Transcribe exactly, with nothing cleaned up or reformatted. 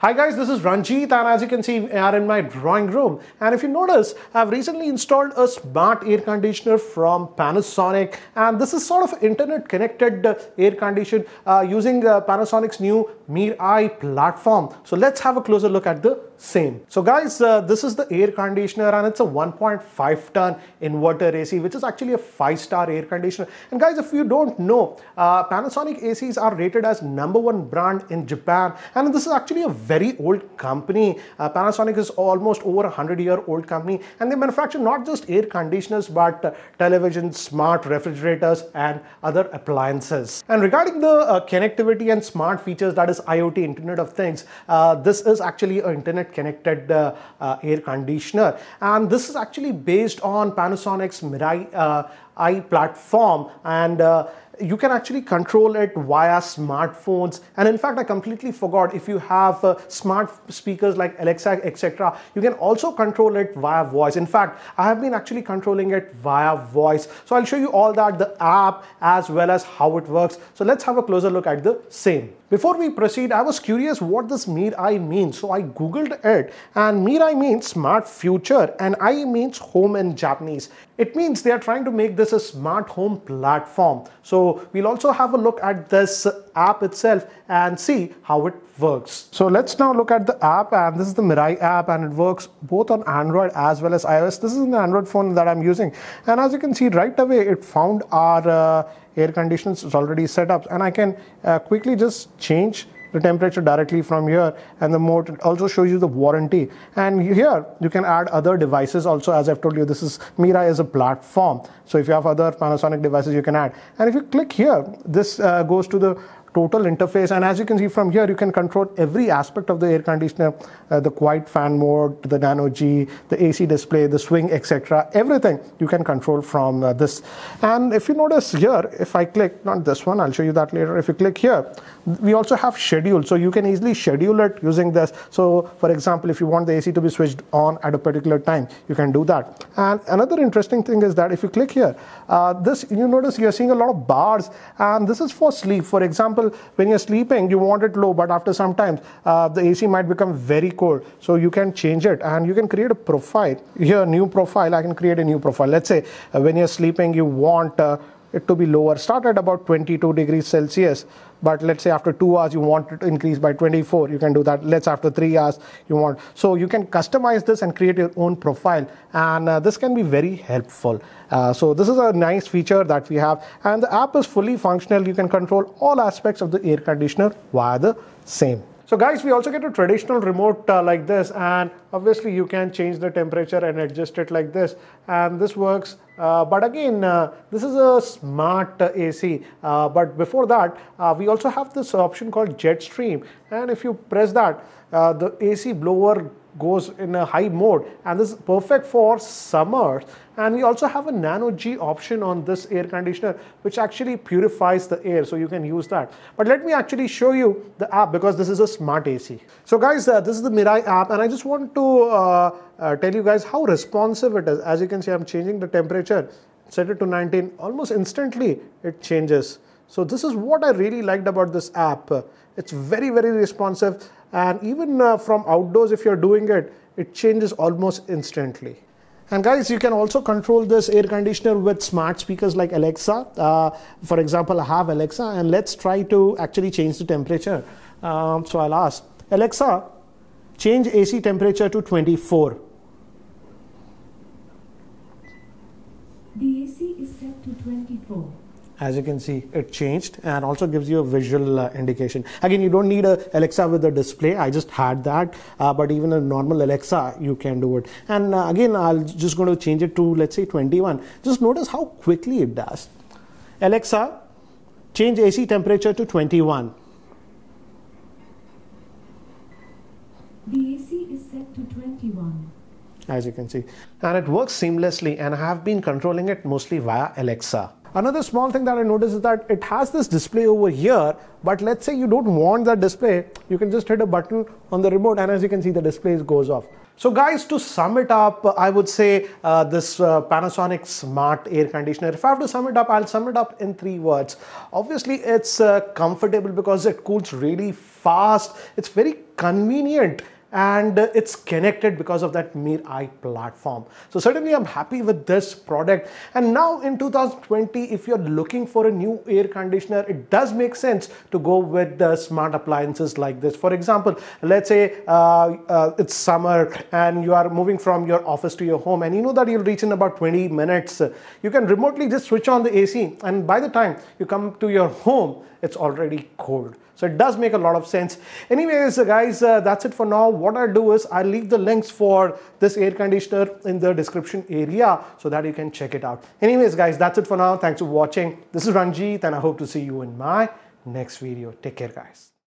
Hi guys, this is Ranjit, and as you can see, we are in my drawing room. And if you notice, I've recently installed a smart air conditioner from Panasonic, and this is sort of internet connected air condition uh, using uh, Panasonic's new MirAIe platform. So let's have a closer look at the same. So guys, uh, this is the air conditioner, and it's a one point five ton inverter A C, which is actually a five star air conditioner. And guys, if you don't know, uh, Panasonic A Cs are rated as number one brand in Japan, and this is actually a very old company. uh, Panasonic is almost over a hundred year old company, and they manufacture not just air conditioners but uh, televisions, smart refrigerators, and other appliances. And regarding the uh, connectivity and smart features, that is IoT, Internet of Things, uh, this is actually an internet connected uh, uh, air conditioner, and this is actually based on Panasonic's MirAIe uh, I platform, and uh, you can actually control it via smartphones. And in fact, I completely forgot, if you have uh, smart speakers like Alexa, et cetera, you can also control it via voice. In fact, I have been actually controlling it via voice. So I'll show you all that, the app, as well as how it works. So let's have a closer look at the same. Before we proceed, I was curious what this MirAIe means. So I Googled it, and MirAIe means smart future, and I means home in Japanese. It means they are trying to make this a smart home platform. So we'll also have a look at this app itself and see how it works. So let's now look at the app, and this is the MirAIe app, and it works both on Android as well as iOS. This is an Android phone that I'm using, and as you can see right away, it found our uh, air conditioners is already set up, and I can uh, quickly just change the temperature directly from here, and the mode. It also shows you the warranty, and here you can add other devices also. As I've told you, this is MirAIe as a platform, so if you have other Panasonic devices you can add. And if you click here, this uh, goes to the total interface, and as you can see from here, you can control every aspect of the air conditioner, uh, the quiet fan mode, the Nano G, the A C display, the swing, et cetera. Everything you can control from uh, this. And if you notice here, if I click, not this one, I'll show you that later. If you click here, we also have schedule, so you can easily schedule it using this. So for example, if you want the A C to be switched on at a particular time, you can do that. And another interesting thing is that if you click here, uh, this, you notice you're seeing a lot of bars, and this is for sleep. For example, when you're sleeping, you want it low, but after some time uh, the A C might become very cold, so you can change it. And you can create a profile here, new profile. I can create a new profile. Let's say uh, when you're sleeping, you want uh, it to be lower, start at about twenty-two degrees Celsius, but let's say after two hours you want it to increase by twenty-four, you can do that. Let's after three hours you want, so you can customize this and create your own profile, and uh, this can be very helpful. Uh, so this is a nice feature that we have, and the app is fully functional. You can control all aspects of the air conditioner via the same. So guys, we also get a traditional remote uh, like this, and obviously you can change the temperature and adjust it like this, and this works. Uh, but again, uh, this is a smart uh, A C, uh, but before that, uh, we also have this option called Jetstream, and if you press that, uh, the A C blower goes in a high mode, and this is perfect for summers. And we also have a Nano G option on this air conditioner, which actually purifies the air, so you can use that. But let me actually show you the app, because this is a smart A C. So guys, uh, this is the MirAIe app, and I just want to uh, uh, tell you guys how responsive it is. As you can see, I'm changing the temperature, set it to nineteen, almost instantly it changes. So this is what I really liked about this app. It's very, very responsive, and even uh, from outdoors, if you're doing it, it changes almost instantly. And guys, you can also control this air conditioner with smart speakers like Alexa. Uh, for example, I have Alexa, and let's try to actually change the temperature. Um, so I'll ask, Alexa, change A C temperature to twenty-four. The A C is set to twenty-four. As you can see, it changed, and also gives you a visual uh, indication. Again, you don't need a Alexa with a display. I just had that, uh, but even a normal Alexa, you can do it. And uh, again, I'll just going to change it to, let's say, twenty-one. Just notice how quickly it does. Alexa, change A C temperature to twenty-one. The A C is set to twenty-one. As you can see, and it works seamlessly, and I have been controlling it mostly via Alexa. Another small thing that I noticed is that it has this display over here, but let's say you don't want that display, you can just hit a button on the remote, and as you can see, the display goes off. So guys, to sum it up, I would say uh, this uh, Panasonic smart air conditioner, if I have to sum it up, I'll sum it up in three words. Obviously it's uh, comfortable because it cools really fast, it's very convenient, and it's connected because of that MirAIe platform. So certainly I'm happy with this product. And now in two thousand twenty, if you're looking for a new air conditioner, it does make sense to go with the smart appliances like this. For example, let's say uh, uh, it's summer and you are moving from your office to your home and you know that you'll reach in about twenty minutes. You can remotely just switch on the A C, and by the time you come to your home, it's already cold. So it does make a lot of sense. Anyways, guys, uh, that's it for now. What I'll do is I'll leave the links for this air conditioner in the description area so that you can check it out. Anyways, guys, that's it for now. Thanks for watching. This is Ranjit, and I hope to see you in my next video. Take care, guys.